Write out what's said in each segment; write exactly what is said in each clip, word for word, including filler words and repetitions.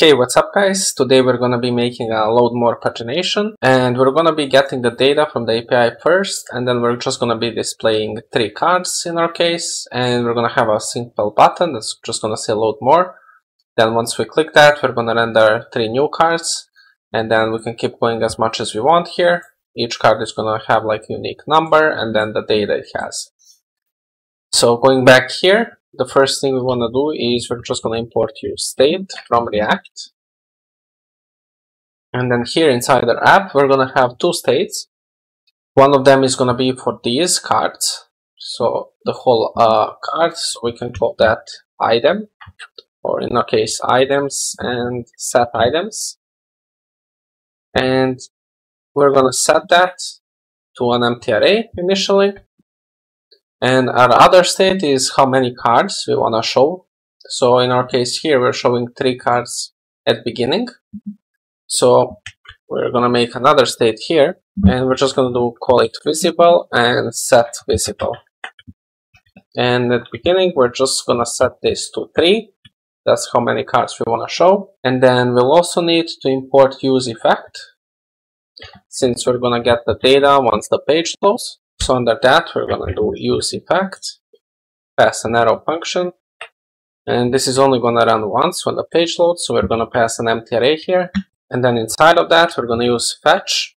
Hey, what's up guys? Today we're gonna be making a load more pagination, and we're gonna be getting the data from the A P I first, and then we're just gonna be displaying three cards in our case, and we're gonna have a simple button that's just gonna say load more. Then once we click that, we're gonna render three new cards, and then we can keep going as much as we want here. Each card is gonna have like unique number and then the data it has. So going back here, the first thing we want to do is we're just going to import useState from React. And then here inside our app, we're going to have two states. One of them is going to be for these cards. So the whole uh, cards, we can call that item, or in our case, items and set items. And we're going to set that to an empty array initially. And our other state is how many cards we want to show. So in our case here, we're showing three cards at beginning. So we're going to make another state here, and we're just going to do call it visible and set visible. And at the beginning, we're just going to set this to three. That's how many cards we want to show. And then we'll also need to import useEffect, since we're going to get the data once the page loads. So under that, we're going to do useEffect, pass an arrow function, and this is only going to run once when the page loads, so we're going to pass an empty array here, and then inside of that, we're going to use fetch,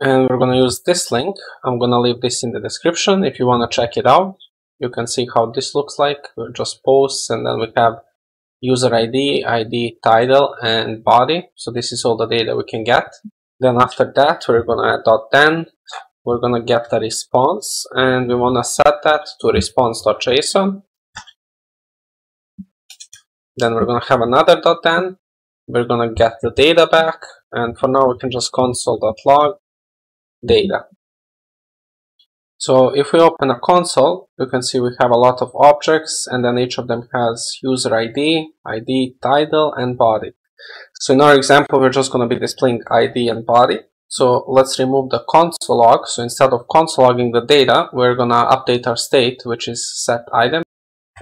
and we're going to use this link. I'm going to leave this in the description. If you want to check it out, you can see how this looks like. We're just posts, and then we have user I D, I D, title, and body, so this is all the data we can get. Then after that, we're going to dot then, we're going to get the response, and we want to set that to response.json. Then we're going to have another .then. We're going to get the data back, and for now we can just console.log data. So if we open a console, you can see we have a lot of objects, and then each of them has user I D, I D, title, and body. So in our example, we're just going to be displaying I D and body. So let's remove the console log. So instead of console logging the data, we're going to update our state, which is set item.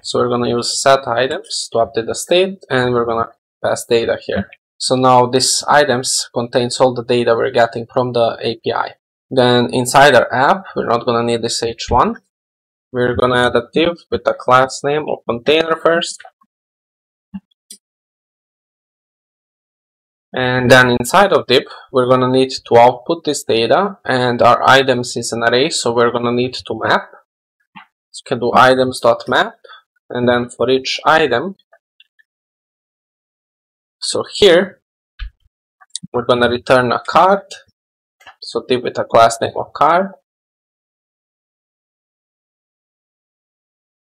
So we're going to use set items to update the state, and we're going to pass data here. So now this items contains all the data we're getting from the A P I. Then inside our app, we're not going to need this H one. We're going to add a div with the class name of container first. And then inside of div, we're going to need to output this data, and our items is an array, so we're going to need to map. So you can do items.map, and then for each item, so here, we're going to return a card, so div with a class name of card.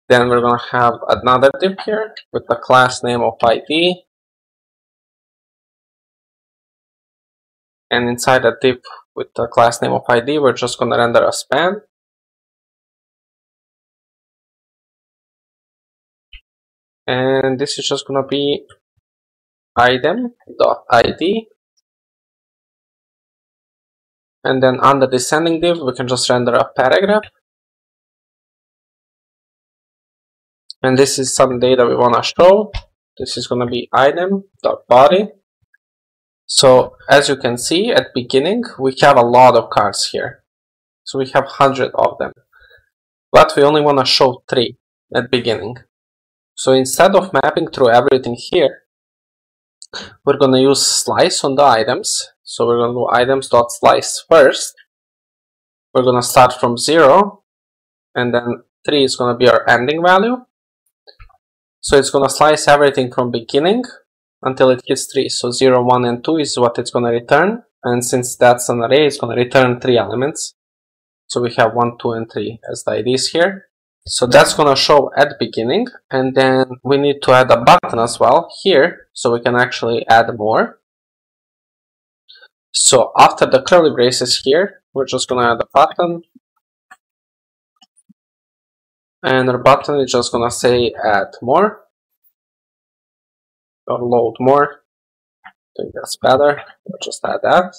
Then we're going to have another div here with the class name of I D. And inside a div with the class name of I D, we're just going to render a span. And this is just going to be item.id. And then under the descending div, we can just render a paragraph. And this is some data we want to show. This is going to be item.body. So as you can see at beginning, we have a lot of cards here. So we have one hundred of them, but we only want to show three at beginning. So instead of mapping through everything here, we're going to use slice on the items. So we're going to do items.slice first. We're going to start from zero, and then three is going to be our ending value. So it's going to slice everything from beginning until it hits three. So zero, one, and two is what it's going to return. And since that's an array, it's going to return three elements. So we have one, two, and three as the I Ds here. So that's going to show at beginning. And then we need to add a button as well here, so we can actually add more. So after the curly braces here, we're just going to add a button. And our button is just going to say add more, or load more. I think that's better. We'll just add that.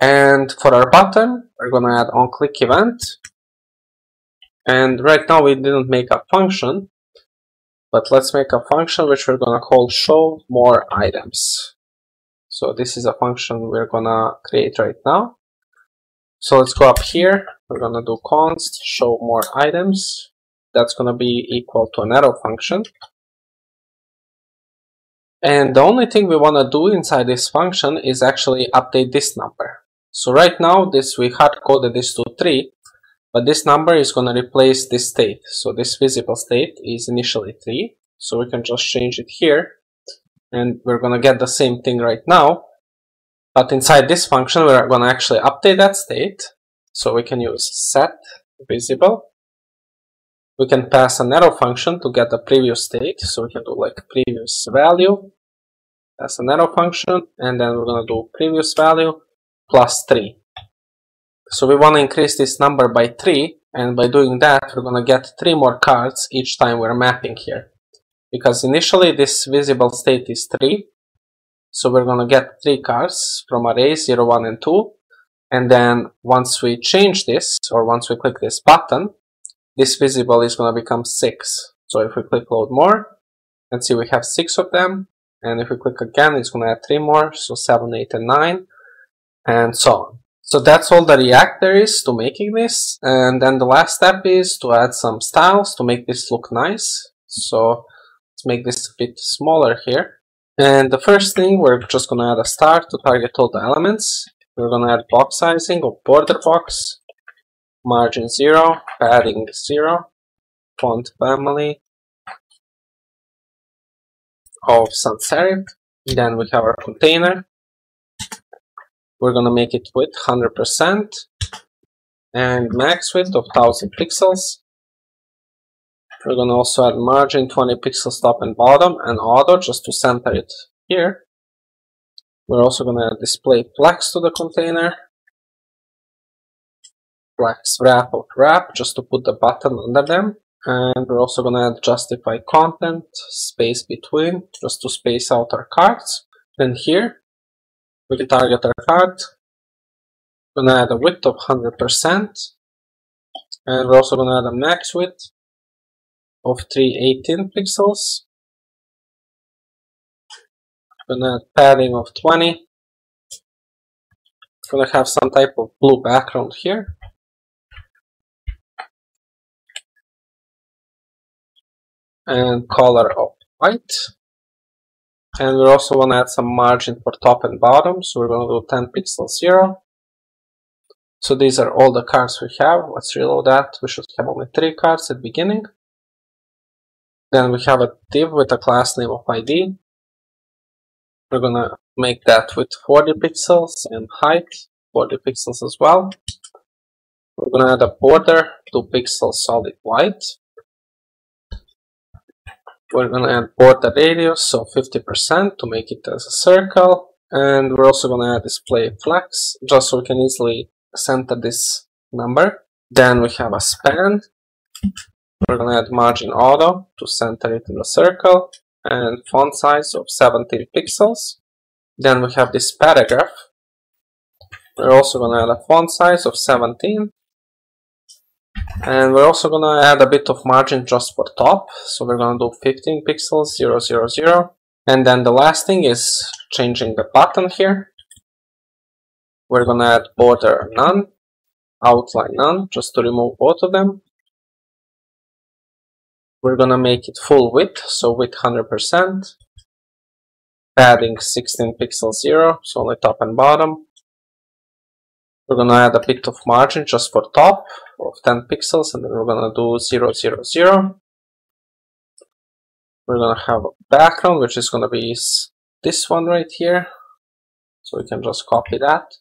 And for our button, we're going to add onClick event. And right now we didn't make a function, But let's make a function which we're gonna call show more items. So this is a function we're gonna create right now. So let's go up here. We're gonna do const show more items. That's gonna be equal to an arrow function. And the only thing we wanna do inside this function is actually update this number. So right now this we hard coded this to three. But this number is going to replace this state. So this visible state is initially three. So we can just change it here. And we're going to get the same thing right now. But inside this function, we're going to actually update that state. So we can use set visible. We can pass an arrow function to get the previous state. So we can do like previous value. Pass an arrow function. And then we're going to do previous value plus three. So we want to increase this number by three, and by doing that, we're going to get three more cards each time we're mapping here. Because initially this visible state is three, so we're going to get three cards from arrays zero, one, and two. And then once we change this, or once we click this button, this visible is going to become six. So if we click load more, and see we have six of them, and if we click again, it's going to add three more, so seven, eight, and nine, and so on. So that's all the React there is to making this, and then the last step is to add some styles to make this look nice. So let's make this a bit smaller here. And the first thing, we're just going to add a star to target all the elements. We're going to add box sizing of border box, margin zero, padding zero, font family of sans serif. Then we have our container. We're going to make it width one hundred percent and max width of one thousand pixels. We're going to also add margin twenty pixels top and bottom and auto just to center it here. We're also going to display flex to the container. Flex wrap of wrap just to put the button under them. And we're also going to add justify content, space between, just to space out our cards. Then here, we can target our card. We're gonna add a width of one hundred percent, and we're also gonna add a max width of three eighteen pixels. We're gonna add padding of twenty. We're gonna have some type of blue background here. And color of white. And we also want to add some margin for top and bottom, so we're going to do ten pixels zero. So these are all the cards we have. Let's reload that. We should have only three cards at the beginning. Then we have a div with a class name of I D. We're going to make that with forty pixels and height forty pixels as well. We're going to add a border, two pixels solid white. We're going to add border radius, so fifty percent to make it as a circle. And we're also going to add display flex, just so we can easily center this number. Then we have a span. We're going to add margin auto to center it in the circle. And font size of seventeen pixels. Then we have this paragraph. We're also going to add a font size of seventeen. And we're also going to add a bit of margin just for top. So we're going to do fifteen pixels, zero, zero, zero. And then the last thing is changing the button here. We're going to add border none, outline none, just to remove both of them. We're going to make it full width, so width one hundred percent. Padding sixteen pixels, zero, so only top and bottom. We're going to add a bit of margin just for top of ten pixels, and then we're going to do zero, zero, zero. We're going to have a background, which is going to be this one right here. So we can just copy that.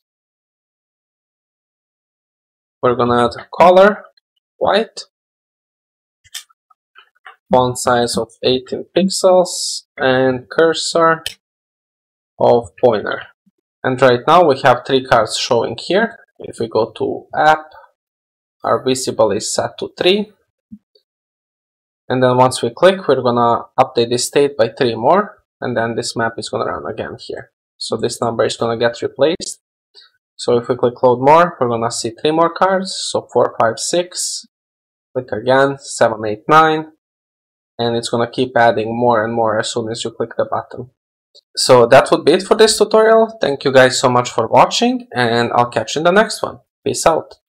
We're going to add a color, white. Font size of eighteen pixels and cursor of pointer. And right now we have three cards showing here. If we go to app, our visible is set to three. And then once we click, we're gonna update this state by three more. And then this map is gonna run again here. So this number is gonna get replaced. So if we click load more, we're gonna see three more cards. So four, five, six. Click again, seven, eight, nine. and it's going to keep adding more and more as soon as you click the button. So that would be it for this tutorial. Thank you guys so much for watching, and I'll catch you in the next one. Peace out.